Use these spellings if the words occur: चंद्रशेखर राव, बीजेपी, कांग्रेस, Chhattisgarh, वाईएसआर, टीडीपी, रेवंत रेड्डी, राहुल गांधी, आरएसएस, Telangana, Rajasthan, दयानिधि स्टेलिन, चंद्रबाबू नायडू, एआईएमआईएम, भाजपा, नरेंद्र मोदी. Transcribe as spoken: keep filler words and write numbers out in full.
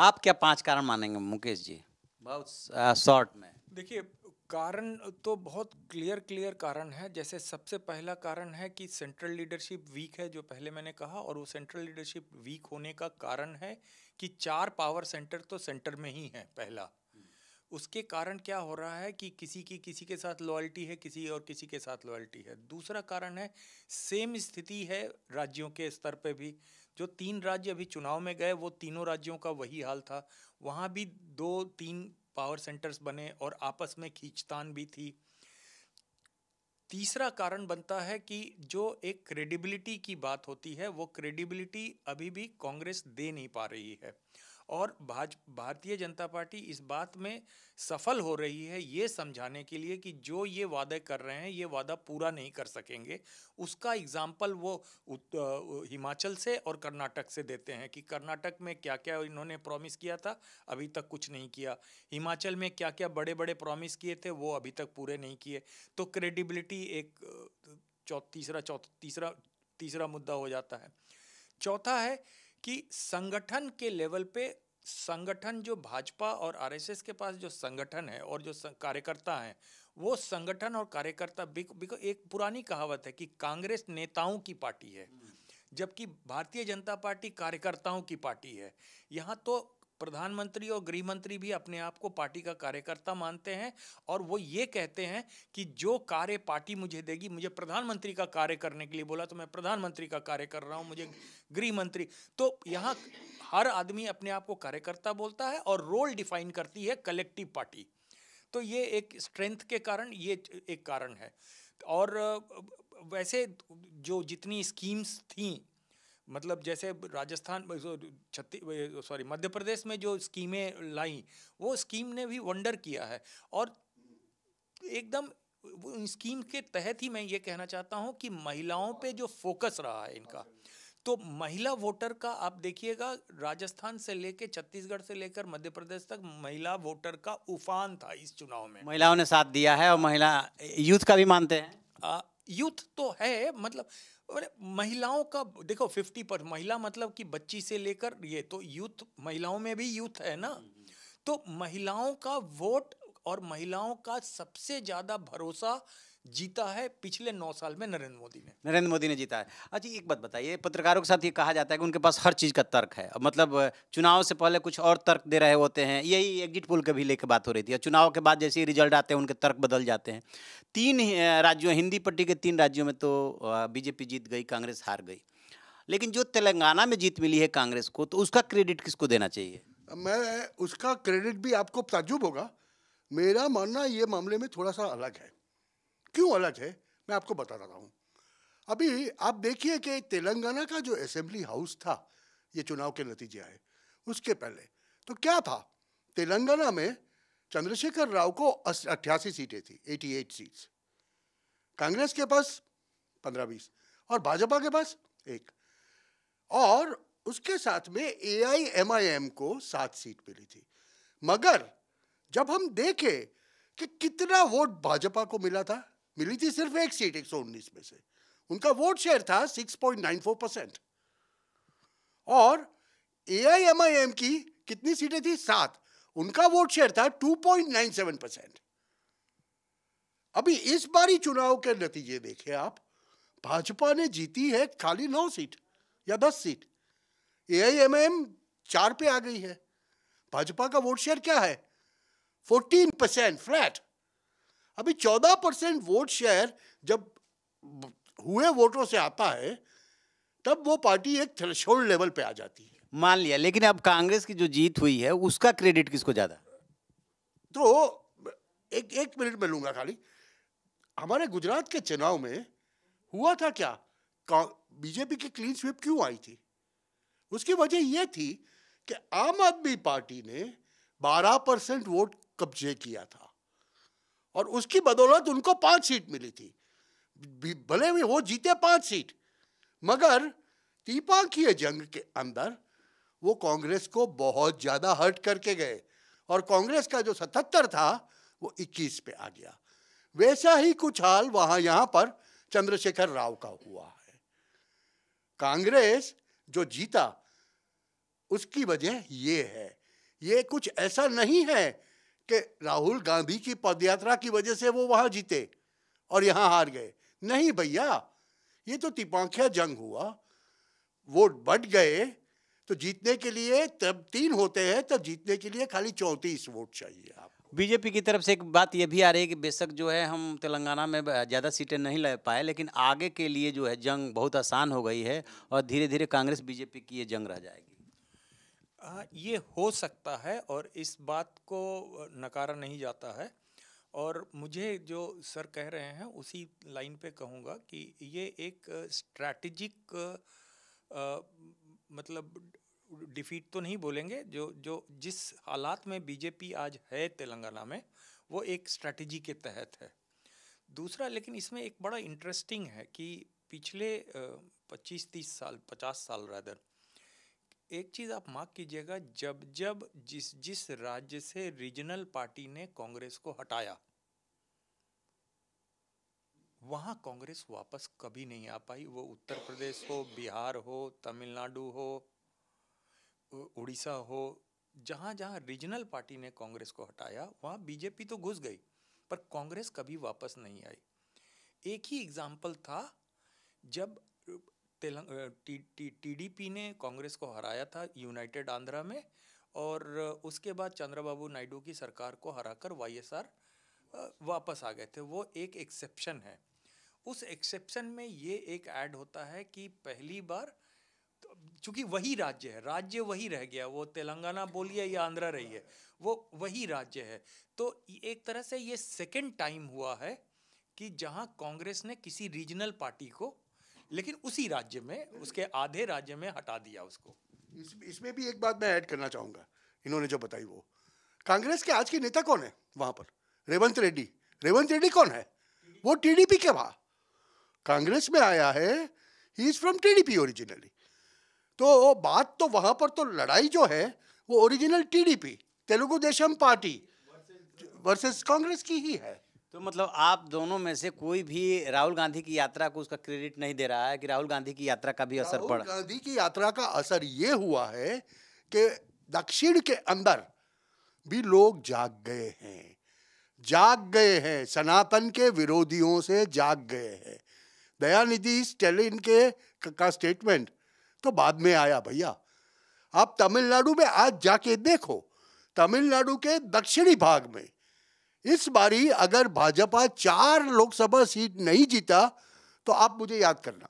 आप क्या पांच कारण मानेंगे मुकेश जी, बहुत शॉर्ट में? देखिए, कारण तो बहुत क्लियर क्लियर कारण है। जैसे सबसे पहला कारण है कि सेंट्रल लीडरशिप वीक है, जो पहले मैंने कहा, और वो सेंट्रल लीडरशिप वीक होने का कारण है कि चार पावर सेंटर तो सेंटर में ही है पहला। उसके कारण क्या हो रहा है कि किसी की किसी के साथ लॉयल्टी है, किसी और किसी के साथ लॉयल्टी है। दूसरा कारण है सेम स्थिति है राज्यों के स्तर पे भी। जो तीन राज्य अभी चुनाव में गए वो तीनों राज्यों का वही हाल था, वहाँ भी दो तीन पावर सेंटर्स बने और आपस में खींचतान भी थी। तीसरा कारण बनता है कि जो एक क्रेडिबिलिटी की बात होती है, वो क्रेडिबिलिटी अभी भी कांग्रेस दे नहीं पा रही है, और भाज भारतीय जनता पार्टी इस बात में सफल हो रही है ये समझाने के लिए कि जो ये वादे कर रहे हैं ये वादा पूरा नहीं कर सकेंगे। उसका एग्जाम्पल वो हिमाचल से और कर्नाटक से देते हैं कि कर्नाटक में क्या क्या इन्होंने प्रॉमिस किया था, अभी तक कुछ नहीं किया। हिमाचल में क्या क्या बड़े बड़े प्रॉमिस किए थे, वो अभी तक पूरे नहीं किए। तो क्रेडिबिलिटी एक चौ तीसरा चौ तीसरा तीसरा मुद्दा हो जाता है। चौथा है कि संगठन के लेवल पे, संगठन जो भाजपा और आरएसएस के पास जो संगठन है और जो कार्यकर्ता हैं, वो संगठन और कार्यकर्ता, बिकॉज एक पुरानी कहावत है कि कांग्रेस नेताओं की पार्टी है जबकि भारतीय जनता पार्टी कार्यकर्ताओं की पार्टी है। यहाँ तो प्रधानमंत्री और गृह मंत्री भी अपने आप को पार्टी का कार्यकर्ता मानते हैं, और वो ये कहते हैं कि जो कार्य पार्टी मुझे देगी, मुझे प्रधानमंत्री का कार्य करने के लिए बोला तो मैं प्रधानमंत्री का कार्य कर रहा हूँ, मुझे गृह मंत्री। तो यहाँ हर आदमी अपने आप को कार्यकर्ता बोलता है और रोल डिफाइन करती है कलेक्टिव पार्टी। तो ये एक स्ट्रेंथ के कारण, ये एक कारण है। और वैसे जो जितनी स्कीम्स थीं, मतलब जैसे राजस्थान छत्तीस सॉरी मध्य प्रदेश में जो स्कीमें लाई, वो स्कीम ने भी वंडर किया है। और एकदम वो स्कीम के तहत ही मैं ये कहना चाहता हूँ कि महिलाओं पे जो फोकस रहा है इनका, तो महिला वोटर का आप देखिएगा, राजस्थान से लेकर छत्तीसगढ़ से लेकर मध्य प्रदेश तक महिला वोटर का उफान था इस चुनाव में। महिलाओं ने साथ दिया है, और महिला यूथ का भी मानते हैं। आ, यूथ तो है, मतलब महिलाओं का देखो पचास परसेंट महिला, मतलब कि बच्ची से लेकर ये, तो यूथ महिलाओं में भी यूथ है ना। तो महिलाओं का वोट और महिलाओं का सबसे ज्यादा भरोसा जीता है पिछले नौ साल में नरेंद्र मोदी ने नरेंद्र मोदी ने जीता है। अच्छा, एक बात बताइए, पत्रकारों के साथ ये कहा जाता है कि उनके पास हर चीज़ का तर्क है, मतलब चुनाव से पहले कुछ और तर्क दे रहे होते हैं, यही एग्जिट पोल के भी लेकर बात हो रही थी, और चुनाव के बाद जैसे ही रिजल्ट आते हैं उनके तर्क बदल जाते हैं। तीन राज्यों, हिंदी पट्टी के तीन राज्यों में तो बीजेपी जीत गई, कांग्रेस हार गई, लेकिन जो तेलंगाना में जीत मिली है कांग्रेस को, तो उसका क्रेडिट किसको देना चाहिए? मैं उसका क्रेडिट भी आपको ताज्जुब होगा, मेरा मानना ये मामले में थोड़ा सा अलग है। क्यों अलग है, मैं आपको बता रहा हूँ। अभी आप देखिए कि तेलंगाना का जो असेंबली हाउस था, ये चुनाव के नतीजे आए उसके पहले, तो क्या था, तेलंगाना में चंद्रशेखर राव को अट्ठासी सीटें थी, अट्ठासी सीट्स, कांग्रेस के पास पंद्रह बीस और भाजपा के पास एक, और उसके साथ में एआईएमआईएम को सात सीट मिली थी। मगर जब हम देखे कि कितना वोट भाजपा को मिला था, मिली थी सिर्फ एक सीट एक सौ उन्नीस में से, उनका वोट शेयर था छह पॉइंट नौ चार परसेंट, और एआईएमआईएम की कितनी सीटें थी, सात, उनका वोट शेयर था दो पॉइंट नौ सात परसेंट। अभी इस बारी चुनाव के नतीजे देखे आप, भाजपा ने जीती है खाली नौ सीट या दस सीट, एआईएमआईएम चार पे आ गई है, भाजपा का वोट शेयर क्या है, चौदह परसेंट फ्लैट। अभी चौदह परसेंट वोट शेयर जब हुए वोटों से आता है, तब वो पार्टी एक थ्रेशोल्ड लेवल पे आ जाती है, मान लिया। लेकिन अब कांग्रेस की जो जीत हुई है उसका क्रेडिट किसको ज्यादा? तो एक एक मिनट में लूंगा खाली। हमारे गुजरात के चुनाव में हुआ था क्या, बीजेपी की क्लीन स्वीप क्यों आई थी? उसकी वजह यह थी कि आम आदमी पार्टी ने बारह परसेंट वोट कब्जे किया था, और उसकी बदौलत उनको पांच सीट मिली थी। भले ही वो जीते पांच सीट, मगर त्रिपक्षीय जंग के अंदर वो कांग्रेस को बहुत ज़्यादा हर्ट करके गए, और कांग्रेस का जो सतहत्तर था वो इक्कीस पे आ गया। वैसा ही कुछ हाल वहाँ यहाँ पर चंद्रशेखर राव का हुआ है। कांग्रेस जो जीता उसकी वजह ये है ये कुछ ऐसा नहीं है कि राहुल गांधी की पदयात्रा की वजह से वो वहाँ जीते और यहाँ हार गए। नहीं भैया, ये तो तिपांखिया जंग हुआ, वोट बढ़ गए तो जीतने के लिए तब तीन होते हैं, तब जीतने के लिए खाली चौंतीस वोट चाहिए। आप बीजेपी की तरफ से एक बात ये भी आ रही है कि बेशक जो है हम तेलंगाना में ज़्यादा सीटें नहीं ले पाए, लेकिन आगे के लिए जो है जंग बहुत आसान हो गई है और धीरे धीरे कांग्रेस बीजेपी की ये जंग रह जाएगी। आ, ये हो सकता है और इस बात को नकारा नहीं जाता है। और मुझे जो सर कह रहे हैं उसी लाइन पे कहूँगा कि ये एक स्ट्रैटेजिक मतलब डिफीट तो नहीं बोलेंगे, जो जो जिस हालात में बीजेपी आज है तेलंगाना में वो एक स्ट्रैटेजी के तहत है। दूसरा, लेकिन इसमें एक बड़ा इंटरेस्टिंग है कि पिछले पच्चीस तीस साल पचास साल रादर, एक चीज़ आप मार्क कीजिएगा, जब जब जिस जिस राज्य से रीजनल पार्टी ने कांग्रेस को हटाया वहाँ कांग्रेस वापस कभी नहीं आ पाई। वो उत्तर प्रदेश हो, बिहार हो, तमिलनाडु हो, उड़ीसा हो, जहाँ जहाँ रीजनल पार्टी ने कांग्रेस को हटाया वहाँ बीजेपी तो घुस गई पर कांग्रेस कभी वापस नहीं आई। एक ही एग्जाम्पल था जब तेलंग टीडीपी ने कांग्रेस को हराया था यूनाइटेड आंध्रा में, और उसके बाद चंद्रबाबू नायडू की सरकार को हराकर वाईएसआर वापस आ गए थे। वो एक एक्सेप्शन है। उस एक्सेप्शन में ये एक ऐड होता है कि पहली बार, चूँकि वही राज्य है, राज्य वही रह गया, वो तेलंगाना बोलिए या आंध्रा रही है, वो वही राज्य है। तो एक तरह से ये सेकेंड टाइम हुआ है कि जहाँ कांग्रेस ने किसी रीजनल पार्टी को, लेकिन उसी राज्य में, उसके आधे राज्य में हटा दिया उसको। इस, इसमें भी एक बात मैं ऐड करना चाहूँगा, इन्होंने जो बताई वो। कांग्रेस के आज के नेता कौन है वहाँ पर? रेवंत रेड्डी। रेवंत रेड्डी कौन है? वो टीडीपी के वहाँ कांग्रेस में आया है, he is from टीडीपी originally. तो बात तो वहाँ पर तो लड़ाई जो है वो original टीडीपी Telugu Desam party versus कांग्रेस की ही है। तो मतलब आप दोनों में से कोई भी राहुल गांधी की यात्रा को उसका क्रेडिट नहीं दे रहा है कि राहुल गांधी की यात्रा का भी असर पड़ा। राहुल गांधी की यात्रा का असर ये हुआ है कि दक्षिण के अंदर भी लोग जाग गए हैं, जाग गए हैं, सनातन के विरोधियों से जाग गए हैं। दयानिधि स्टेलिन के का स्टेटमेंट तो बाद में आया। भैया आप तमिलनाडु में आज जाके देखो, तमिलनाडु के दक्षिणी भाग में इस बारी अगर भाजपा चार लोकसभा सीट नहीं जीता तो आप मुझे याद करना।